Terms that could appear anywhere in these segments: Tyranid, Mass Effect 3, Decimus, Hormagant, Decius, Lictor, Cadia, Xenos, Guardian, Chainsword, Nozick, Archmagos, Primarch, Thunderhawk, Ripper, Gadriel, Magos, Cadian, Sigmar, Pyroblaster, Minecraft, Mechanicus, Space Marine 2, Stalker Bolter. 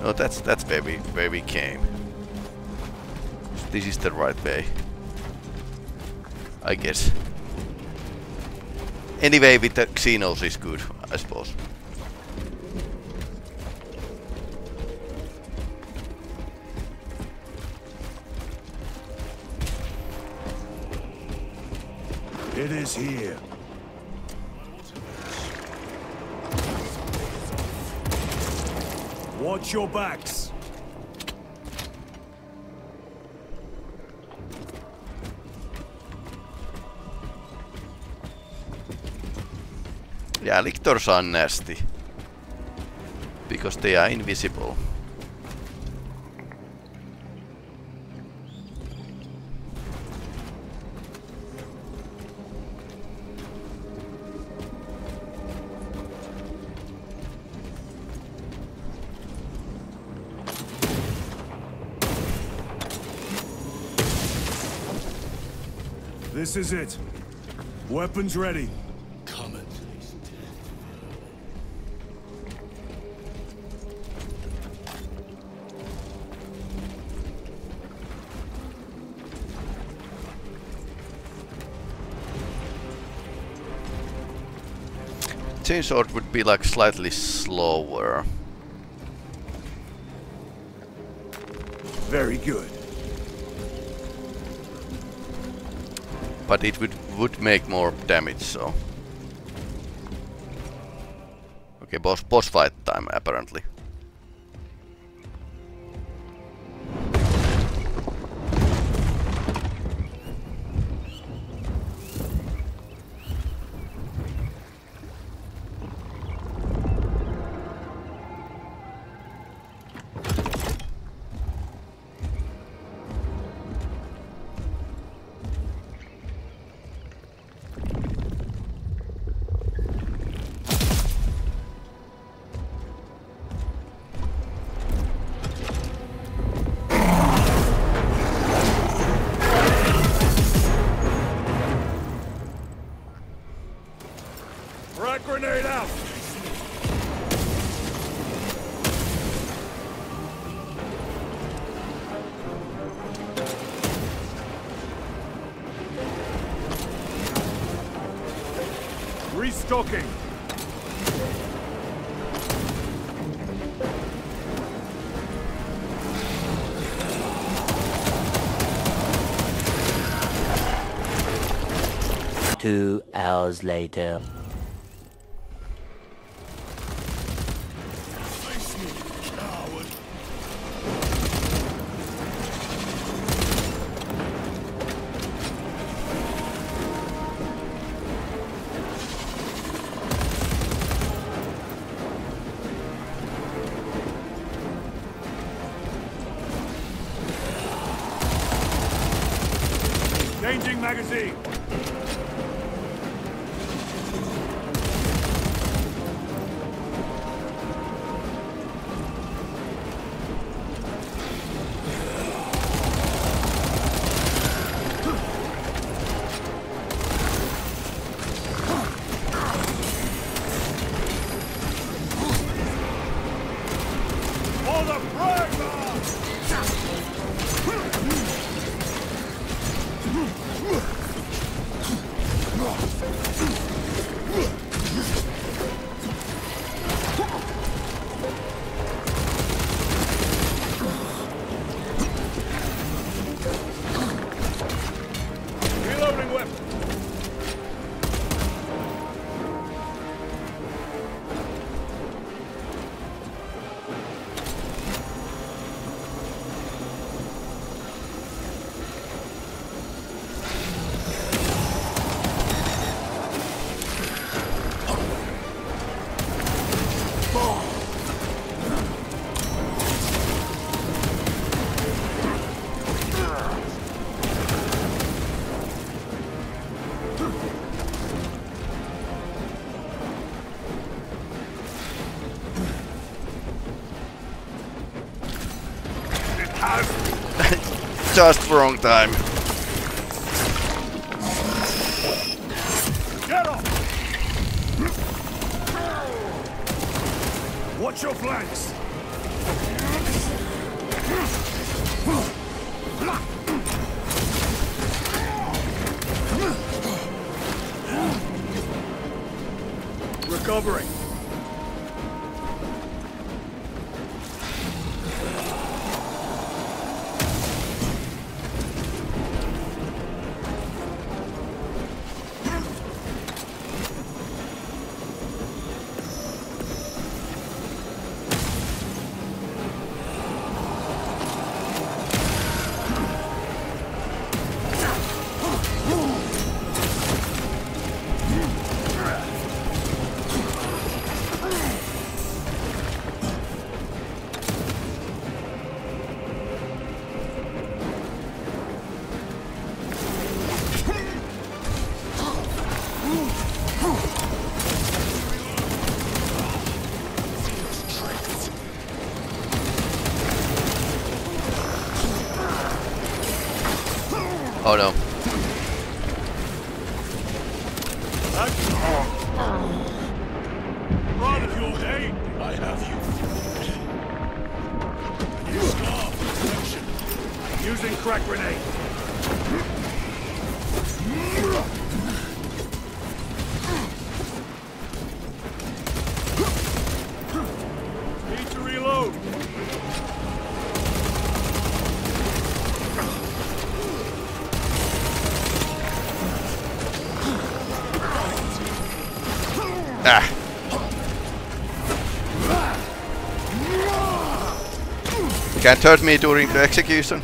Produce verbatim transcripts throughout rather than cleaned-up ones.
No, that's that's where we where we came. This is the right way, I guess. Anyway, with the Xenos is good, I suppose. It is here. Watch your backs. Yeah, Lictors are nasty because they are invisible. This is it. Weapons ready. Come and taste death. Chainsword would be like slightly slower. Very good. But it would would make more damage, so. Okay, boss boss fight time apparently. Restocking. Two hours later. Changing magazine. Just wrong time. Get off! Watch your flanks! Recovering. Oh no. Can't hurt me during the execution.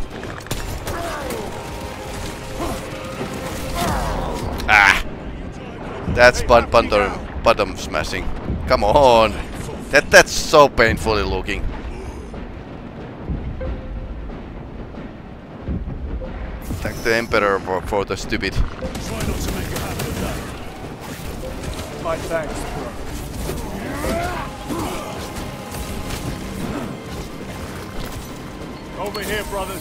Ah! That's bun bottom, bottom smashing. Come on! That that's so painfully looking. Thank the Emperor for, for the stupid. My thanks, bro. Over here, brothers.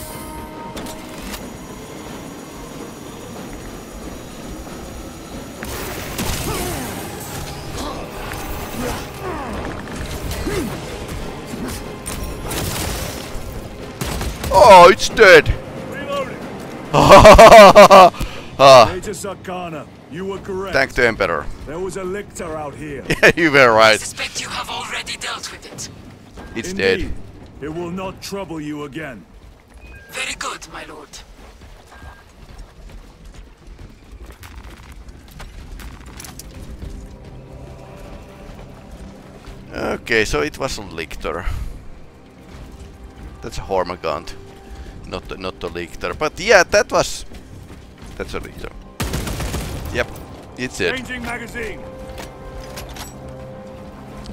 Oh, it's dead. Reloading. ah. Major Sarkana, you were correct. Thank the Emperor. There was a Lictor out here. Yeah, you were right. I suspect you have already dealt with it. It's Indeed. Dead. It will not trouble you again. Very good, my lord. Okay, so it was a Lictor. That's a Hormagant. Not the, not the Lictor, but yeah, that was... That's a Lictor. Yep, it's it. Changing magazine.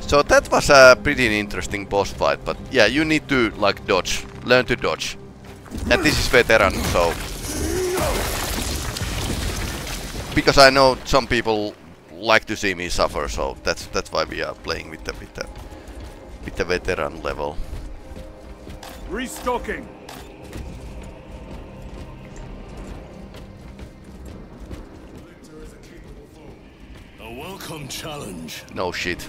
So that was a pretty interesting boss fight, but yeah, you need to like dodge, learn to dodge. And this is veteran, so because I know some people like to see me suffer, so that's that's why we are playing with the with the, with the veteran level. Restocking. A welcome challenge. No shit.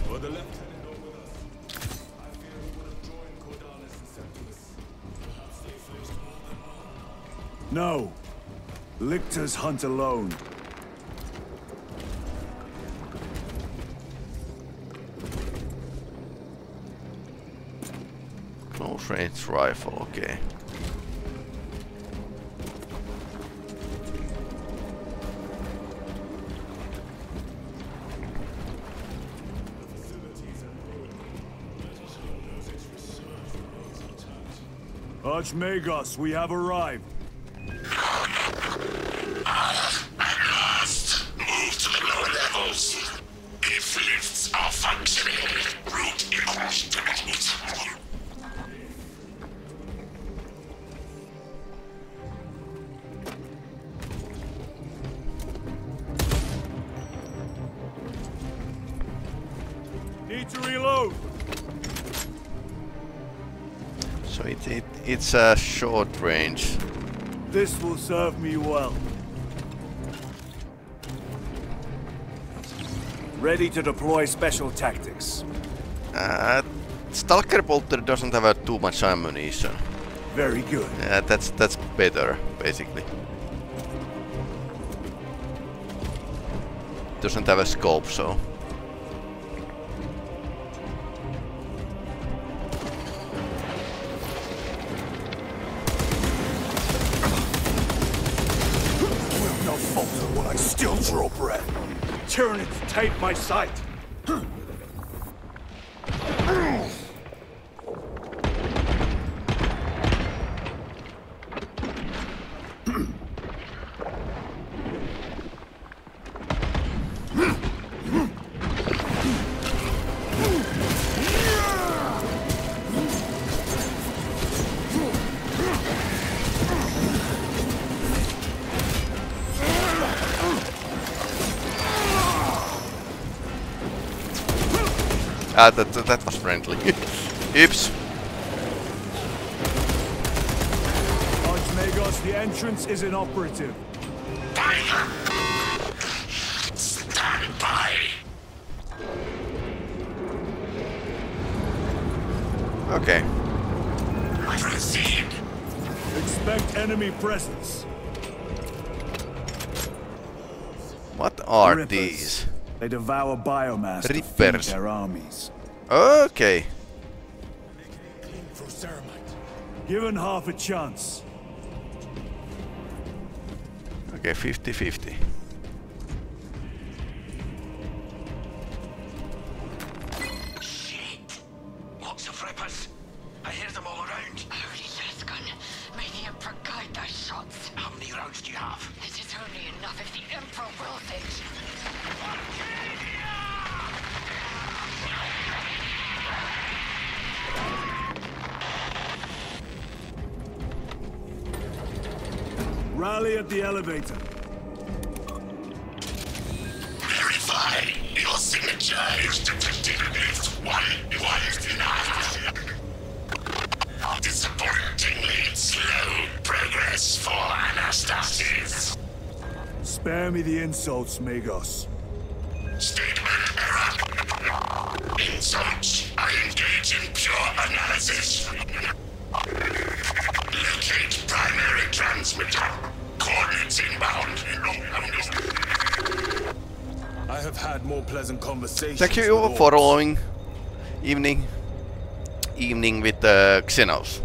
No, Lictors hunt alone. Close range rifle, okay. Archmagos, we have arrived. It's a short range. This will serve me well. Ready to deploy special tactics. Uh, Stalker Bolter doesn't have uh, too much ammunition. Very good. Yeah, that's that's better, basically. Doesn't have a scope, so. Will not falter when I still draw breath. Tyranids take my sight. Ah, that, that, that was friendly. Oops. Archmagos, the entrance is inoperative. Stand by. Okay. Proceed. Expect enemy presence. What are Rippers. These? They devour biomass to feed their armies. Okay. Given half a chance. Okay, fifty fifty. Shit! Lots of rippers. I hear them all around. Holy Sescon, may the Emperor guide thy shots. How many rounds do you have? This is only enough if the Emperor wills it. Rally at the elevator. Verify. Your signature is depicted against one wise enough. Disappointingly slow progress for Anastasis. Spare me the insults, Magos. Statement error. Insults. I engage in pure analysis. Locate primary transmitter. Coordinates inbound. I have had more pleasant conversations. Thank you all for following evening, evening with the uh, Xenos.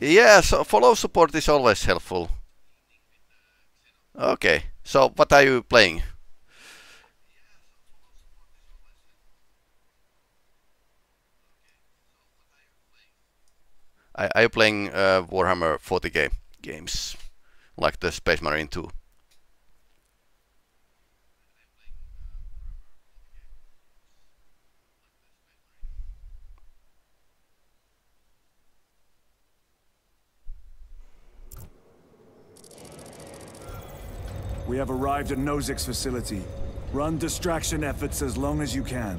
Yeah, so follow support is always helpful. Okay, so what are you playing? I are you playing uh, Warhammer forty K games, like the Space Marine two? We have arrived at Nozick's facility. Run distraction efforts as long as you can.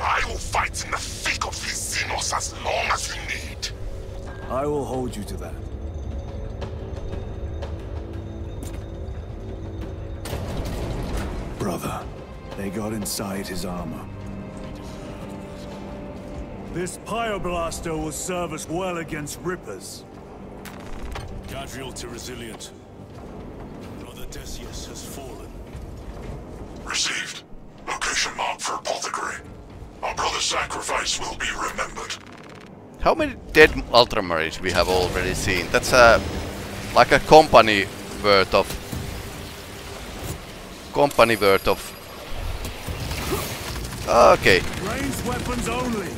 I will fight in the thick of these Xenos as long as you need. I will hold you to that. Brother, they got inside his armor. This Pyroblaster will serve us well against Rippers. Gadriel to resilient. Decius has fallen. Received. Location marked for apothecary. Our brother's sacrifice will be remembered. How many dead Ultramarines we have already seen? That's a like a company worth of company worth of. Okay. Ranged weapons only.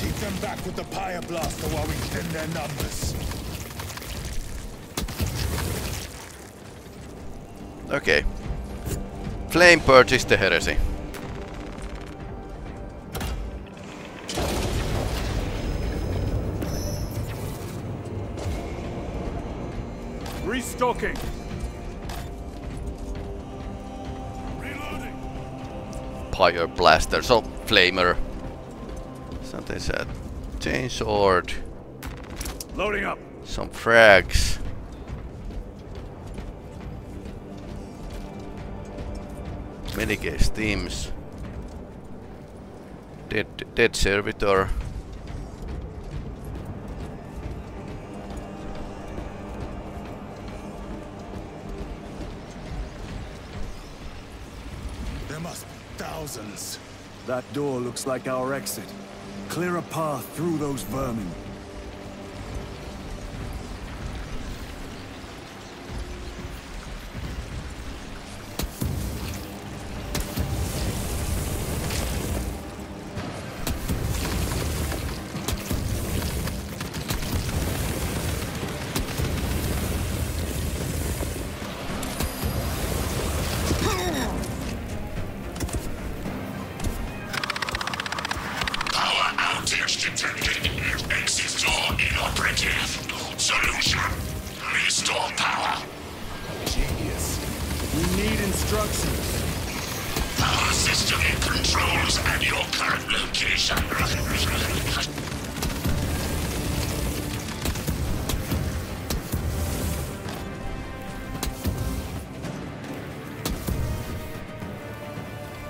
Keep them back with the Pyroblaster while we thin their numbers. Okay. Flame purchased the heresy. Restocking. Reloading. Pyroblaster, so flamer. Something said. Chainsword. Loading up. Some frags. Many case teams. Dead, dead servitor. There must be thousands. That door looks like our exit. Clear a path through those vermin.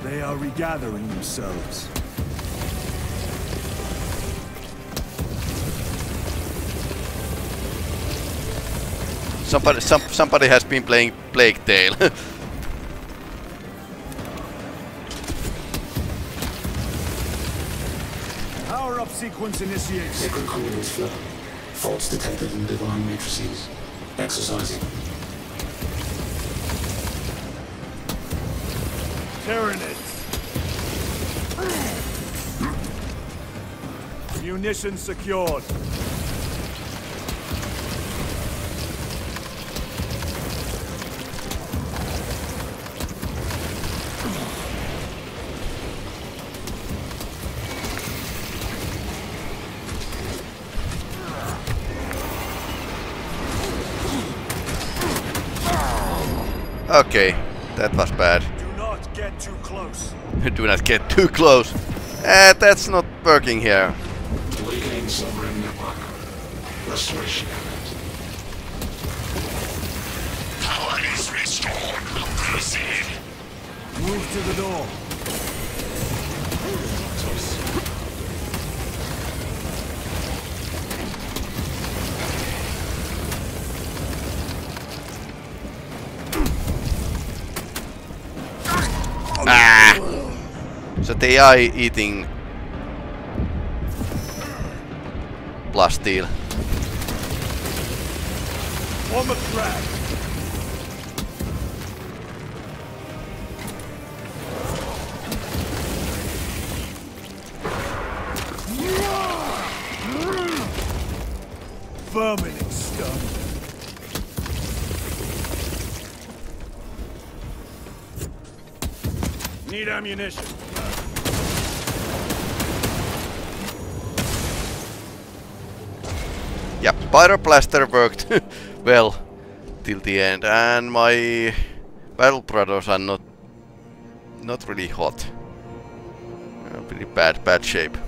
They are regathering themselves. Somebody, some, somebody has been playing Plague Tale. Power-up sequence initiated. Sacred coordinates flow. Faults detected in divine matrices. Exercising. Tyranid. Munitions secured. Okay, that was bad. Get too close. Do not get too close. Uh, that's not working here. Regain some remnant restoration. Power is restored. Proceed. Move to the door. The A I eating plasteel. On the track. Vermin exterminated. Need ammunition. Yeah, Pyroblaster worked well till the end, and my battle brothers are not not really hot. Uh, pretty bad, bad shape.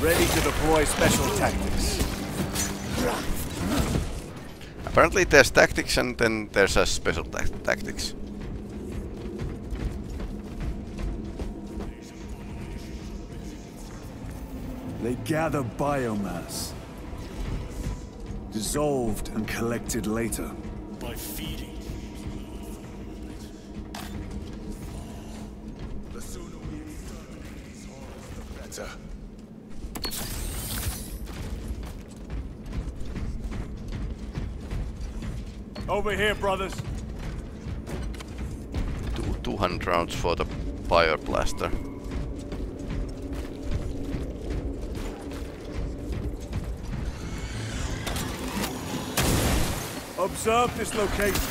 Ready to deploy special tactics. Apparently there's tactics and then there's a special ta tactics. They gather biomass, dissolved and collected later. By feeding. The sooner we exterminate these horrors, the better. Over here, brothers. Two, two hundred rounds for the Pyroblaster. Observe this location.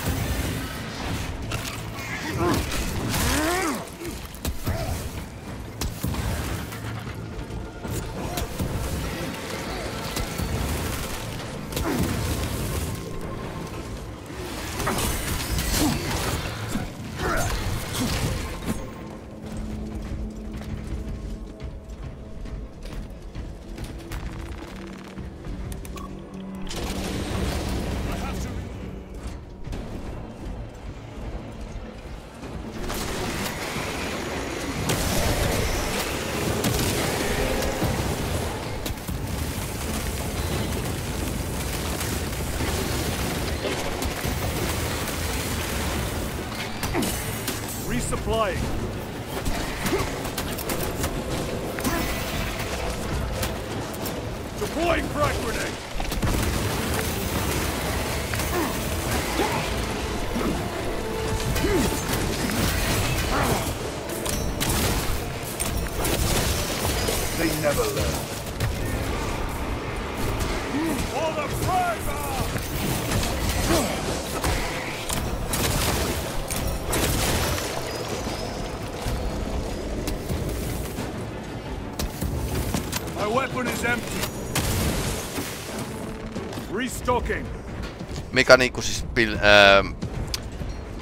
flying. Deploying frag grenade. They never learn. For the Primarch! My weapon is empty. Restocking. Mechanicus is build, um,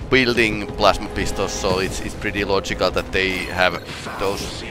building plasma pistols, so it's, it's pretty logical that they have those.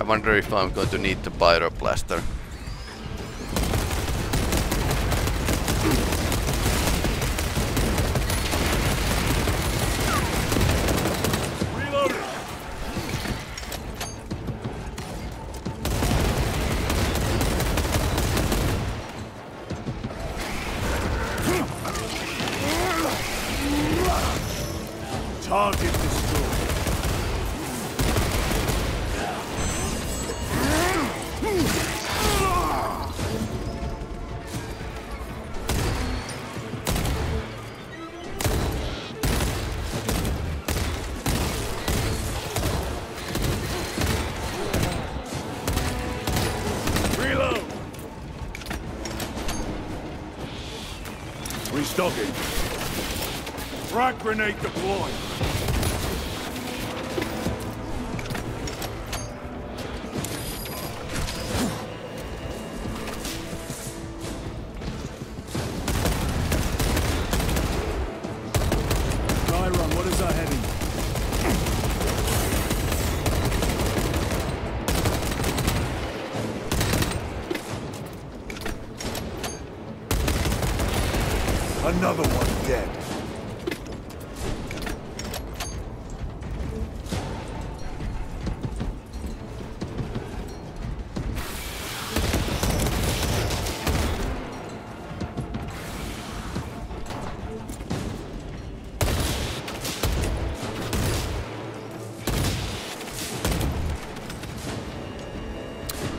I wonder if I'm going to need the Pyroblaster. Restocking. Frag grenade deployed. Another one dead.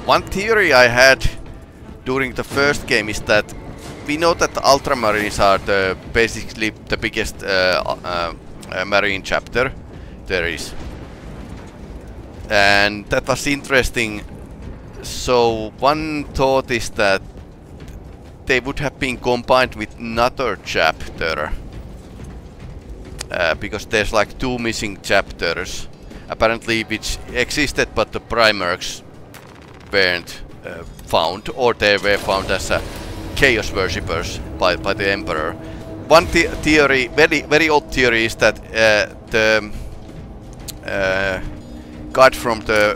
One theory I had during the first game is that we know that the Ultramarines are the, basically the biggest uh, uh, uh, marine chapter there is. And that was interesting. So one thought is that they would have been combined with another chapter. Uh, because there's like two missing chapters. Apparently which existed, but the Primarchs weren't uh, found. Or they were found as a Chaos worshippers by, by the Emperor. One the theory, very very old theory, is that uh, the uh, god from the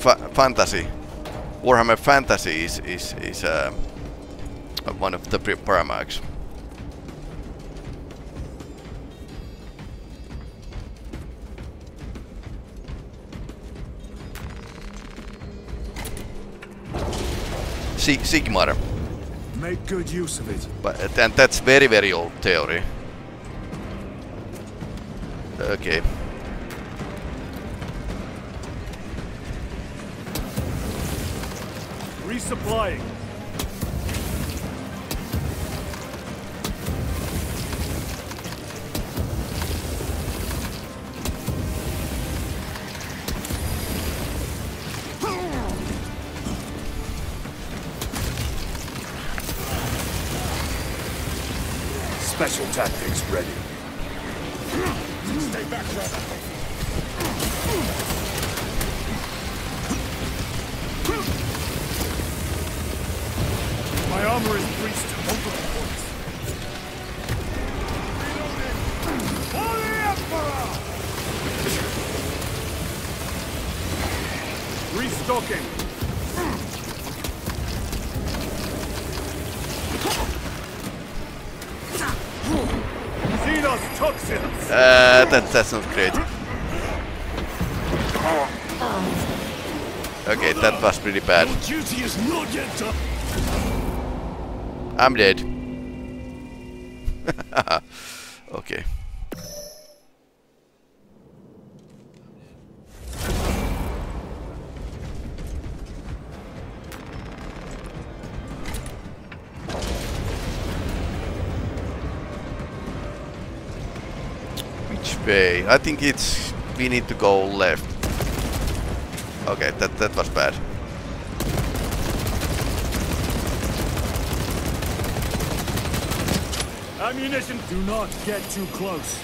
fa fantasy, Warhammer fantasy, is is, is uh, one of the Primarchs. Si Sigmar. Make good use of it. But and that's very very old theory. Okay. Resupplying. Special tactics ready. My armor is breached to multiple points. Reloading! For the Emperor! Restocking! Xenos toxins! Uh, that, that's not great. Okay, that was pretty bad. Duty is not yet done. I'm dead. Okay. Which way? I think it's we need to go left. Okay, that that was bad. Ammunition! Do not get too close.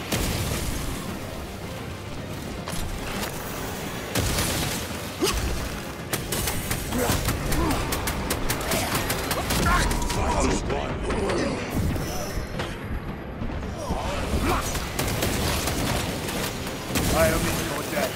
I am in your debt.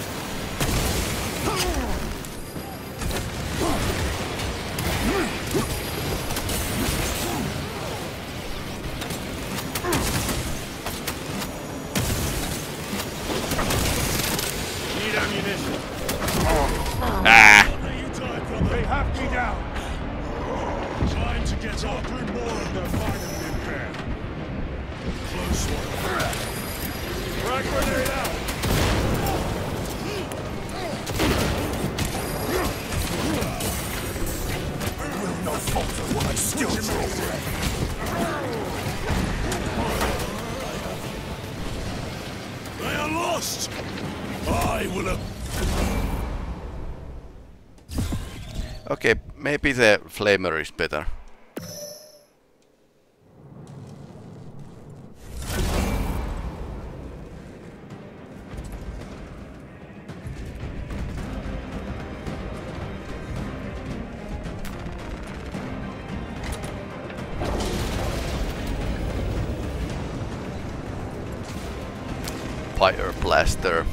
Okay, maybe the flamer is better. Pyroblaster.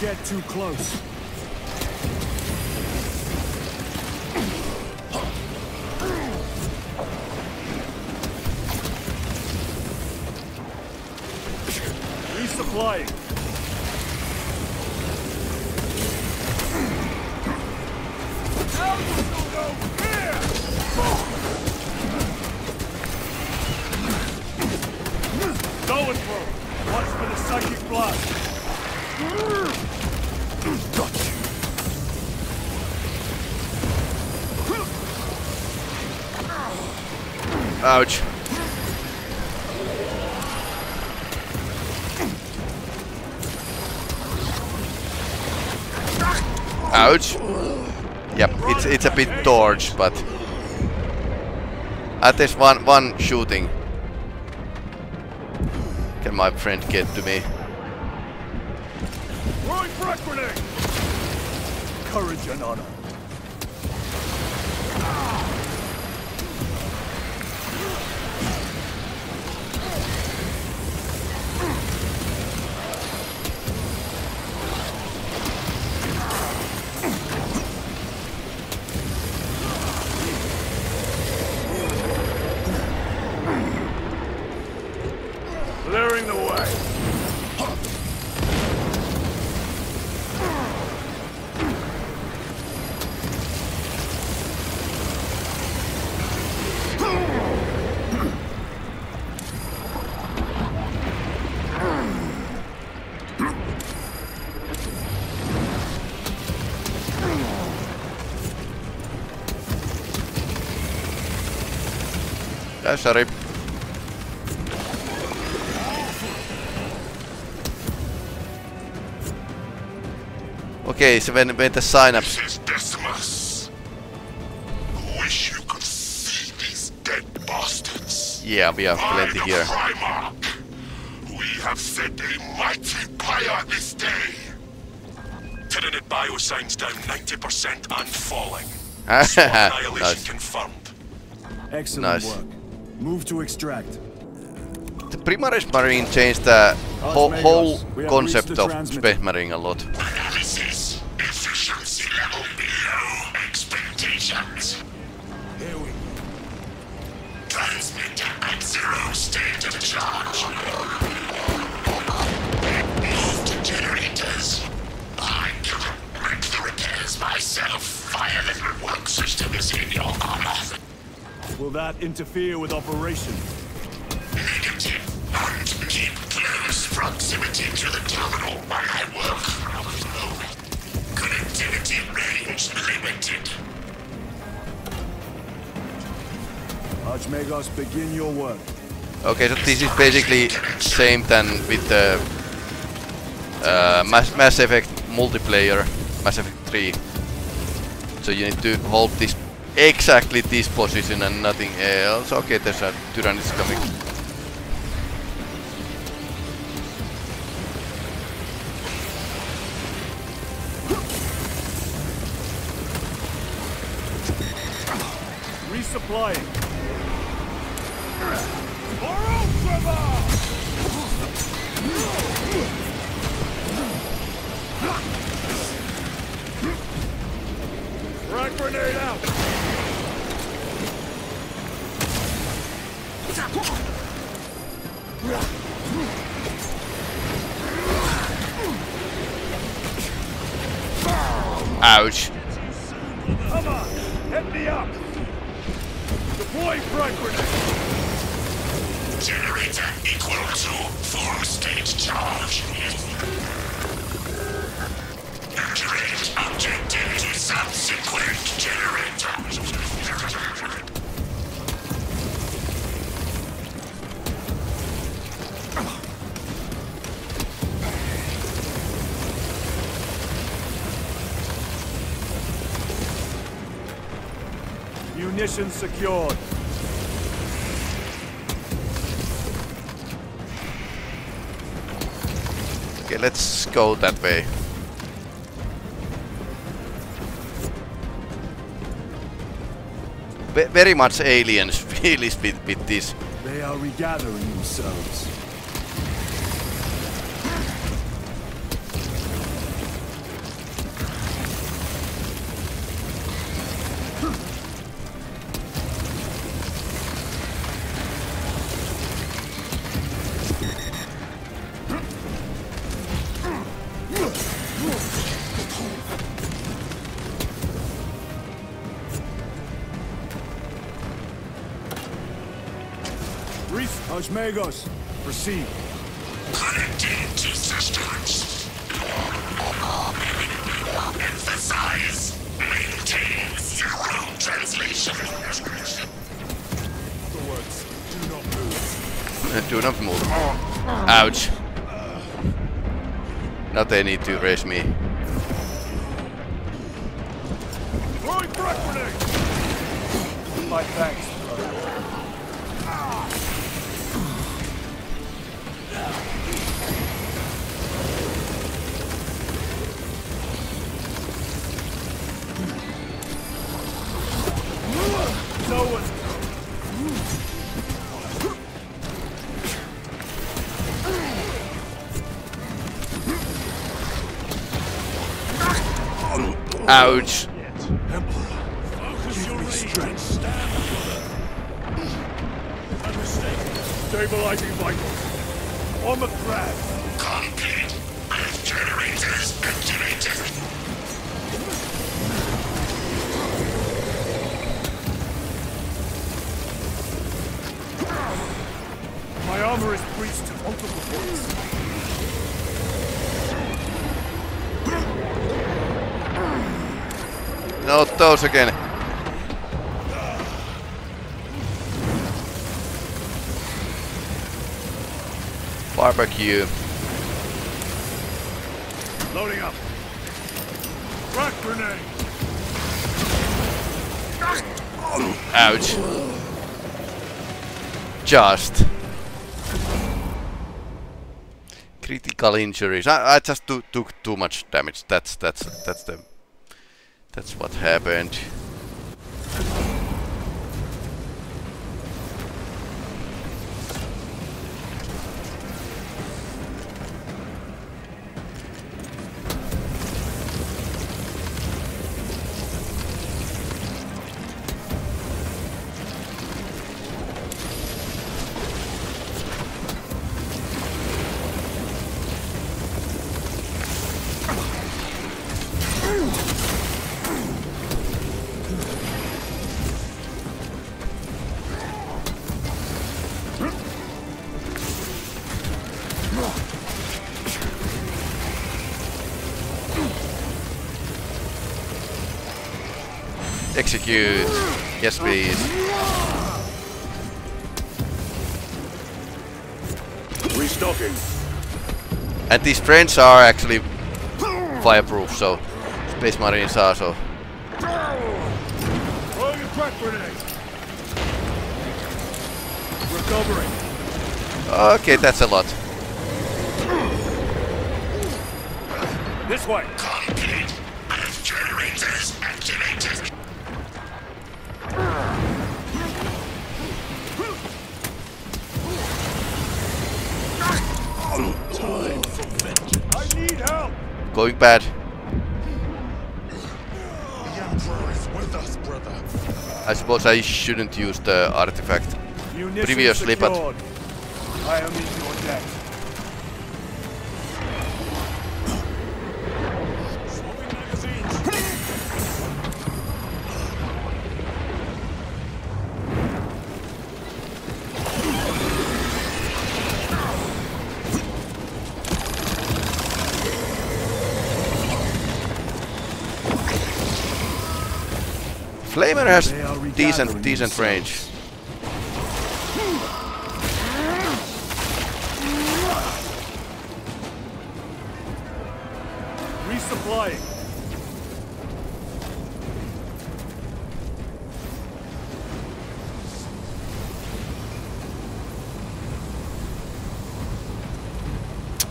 Get too close. Resupplying. Now you will go here. Go it, bro. Watch for the psychic blast. Ouch. Ouch. Yep, it's it's a bit torch, but at least one one shooting. Can my friend get to me? Courage and honor. That's a rip. Okay, so when when the sign up. This is Decimus. Wish you could see these dead bastards. Yeah, we have plenty here. Primarch. We have set a mighty pyre this day. Tyranid biosigns down ninety percent and falling. Annihilation nice. Confirmed. Excellent nice. Work. Move to extract. The Primaris Marine changed the ho Magos, whole concept of Space Marine a lot. Analysis. Efficiency level below expectations. Here we go. Transmitter at zero state of charge. Move to generators. I can make the repairs myself. Fire the work system is in your honor. Will that interfere with operation? Negative. And keep close proximity to the terminal while I work from home. Connectivity range limited. Archmagos, begin your work. Okay, so this is basically same than with the uh, Mass, Mass Effect multiplayer, Mass Effect three. So you need to hold this exactly this position and nothing else. Okay, there's a Tyranid coming. Resupplying. Frag grenade out. Ouch. Come on, head me up. Deploy frag grenade. Generator equal to full state charge. Generate objective to subsequent generator. Munition secured. Okay, let's go that way. Be very much aliens feel is with, with this. They are regathering themselves. Magos, proceed. Connecting to systems. Emphasize. Maintain zero translation. The words do not move. Do not move. Ouch. Now they need to raise me. Throwing frag grenade. My thanks. Ouch. Stabilizing vitals. On the crab. Complete. Generators activated. My armor is breached to multiple points. Not those again. Barbecue. Loading up. Rock grenade. Ouch. Just. Critical injuries. I, I just do, took too much damage. That's that's that's the that's what happened. Execute. Yes, please. Restocking. And these friends are actually fireproof, so Space Marines are so. Throwing a truck grenade. Recovering. Okay, that's a lot. This way. Complete. Generators activated. I need help. Going bad. The Emperor is with us, brother. I suppose I shouldn't use the artifact Munition previously, secured. But I am in your debt. Flamer has decent, decent range. Resupplying.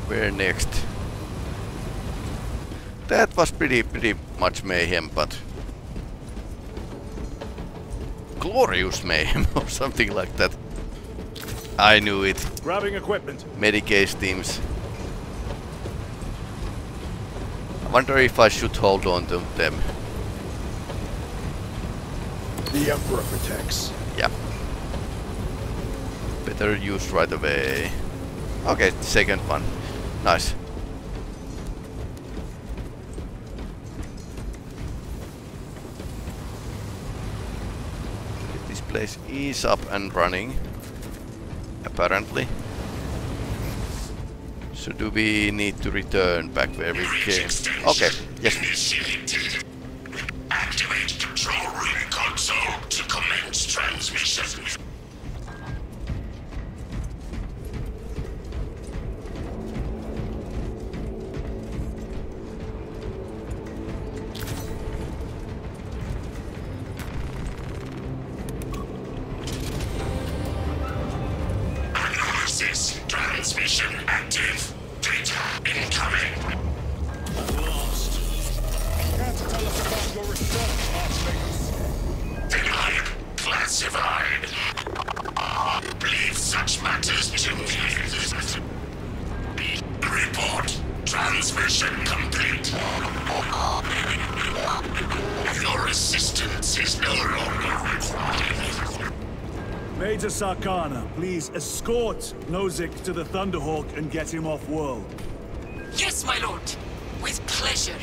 Where next? That was pretty, pretty much mayhem, but. Glorious mayhem or something like that. I knew it. Grabbing equipment. Medicase teams. I wonder if I should hold on to them. The Emperor protects. Yeah. Better use right away. Okay, second one. Nice. Place is up and running, apparently. So do we need to return back where we came? Okay, yes. Activate control room console to commence transmission. Major Sarkana, please escort Nozick to the Thunderhawk and get him off-world. Yes, my lord! With pleasure!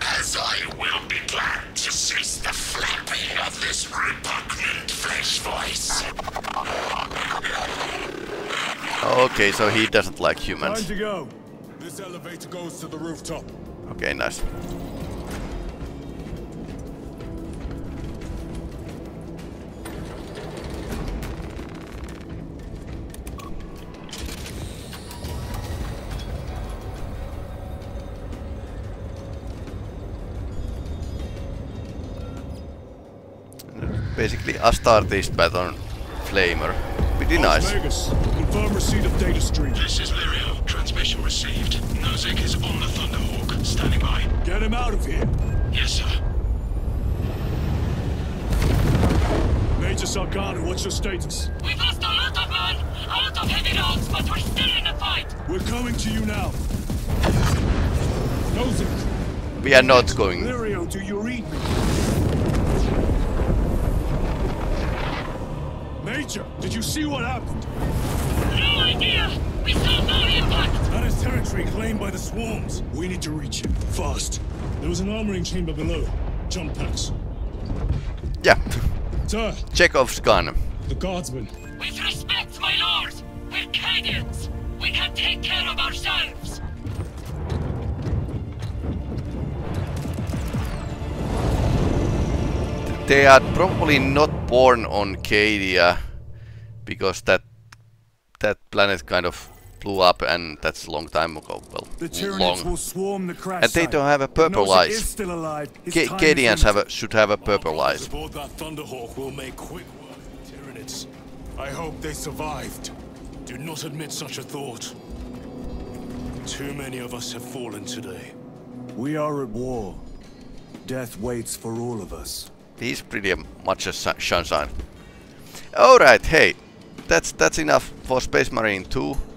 As I will be glad to cease the flapping of this repugnant flesh voice. Okay, so he doesn't like humans. Time to go. This elevator goes to the rooftop. Okay, nice. basically Astartes Baton Flamer. Pretty nice. Archmagos, confirm receipt of data stream. This is Lirio. Transmission received. Nozick is on the Thunderhawk. Standing by. Get him out of here. Yes, sir. Major Sarkana, what's your status? We've lost a lot of men, a lot of heavy loads, but we're still in the fight. We're coming to you now. Nozick. We are not going. Lirio, do you read me? Major, did you see what happened? No idea. We saw no impact. That is territory claimed by the swarms. We need to reach it fast. There was an armoring chamber below. Jump packs. Yeah. Sir. Chekhov's gun. The guardsman. With respect, my lord. We're Cadians. We can take care of ourselves. They are probably not born on Cadia, because that that planet kind of blew up, and that's a long time ago. Well, the long. Will swarm the crash and they don't have a purple eyes. Cadians have a, should have a purple eyes. That Thunderhawk will make quick work of the Tyranids. I hope they survived. Do not admit such a thought. Too many of us have fallen today. We are at war. Death waits for all of us. He's pretty much a sunshine. Alright, hey, that's that's enough for Space Marine two.